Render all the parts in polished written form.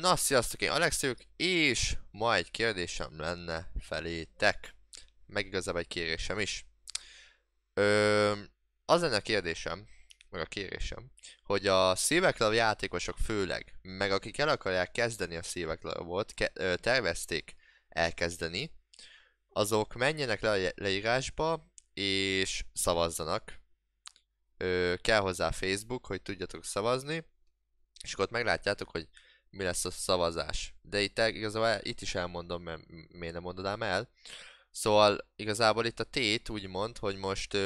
Na, sziasztok, én Alex vagyok, és ma egy kérdésem lenne felétek. Meg igazából egy kérésem is. Az lenne a kérdésem, meg a kérésem, hogy a SilverClaw játékosok főleg, meg akik el akarják kezdeni a SilverClawot, tervezték elkezdeni, azok menjenek le a leírásba, és szavazzanak. Kell hozzá Facebook, hogy tudjatok szavazni, és akkor ott meglátjátok, hogy mi lesz a szavazás. De itt igazából itt is elmondom, mert miért nem mondanám el. Szóval igazából itt a tét úgy mond, hogy most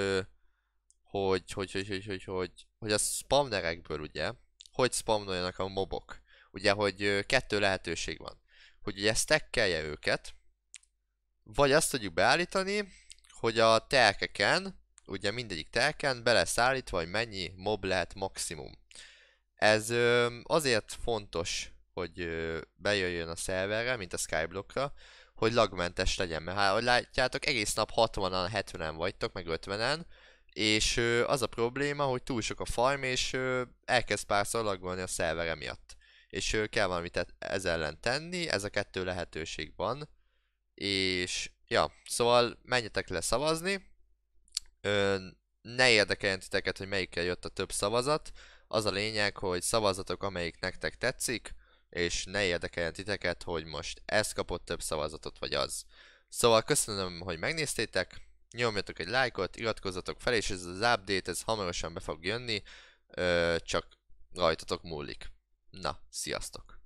hogy a spamnerekből ugye, hogy spamnoljanak a mobok. Ugye, hogy kettő lehetőség van. Hogy ugye stackelje őket, vagy azt tudjuk beállítani, hogy a telkeken, ugye mindegyik telken be lesz állítva, hogy mennyi mob lehet maximum. Ez azért fontos, hogy bejöjjön a szerverre, mint a Skyblockra, hogy lagmentes legyen, mert ahogy látjátok, egész nap 60-an, 70-en vagytok, meg 50-en, és az a probléma, hogy túl sok a farm, és elkezd párszor laggolni a szervere miatt. És kell valamit ez ellen tenni, ez a kettő lehetőség van, és ja, szóval menjetek le szavazni, ne érdekeljen titeket, hogy melyikkel jött a több szavazat. Az a lényeg, hogy szavazatok, amelyik nektek tetszik, és ne érdekeljen titeket, hogy most ez kapott több szavazatot, vagy az. Szóval köszönöm, hogy megnéztétek, nyomjatok egy lájkot, iratkozzatok fel, és ez az update, ez hamarosan be fog jönni, csak rajtatok múlik. Na, sziasztok!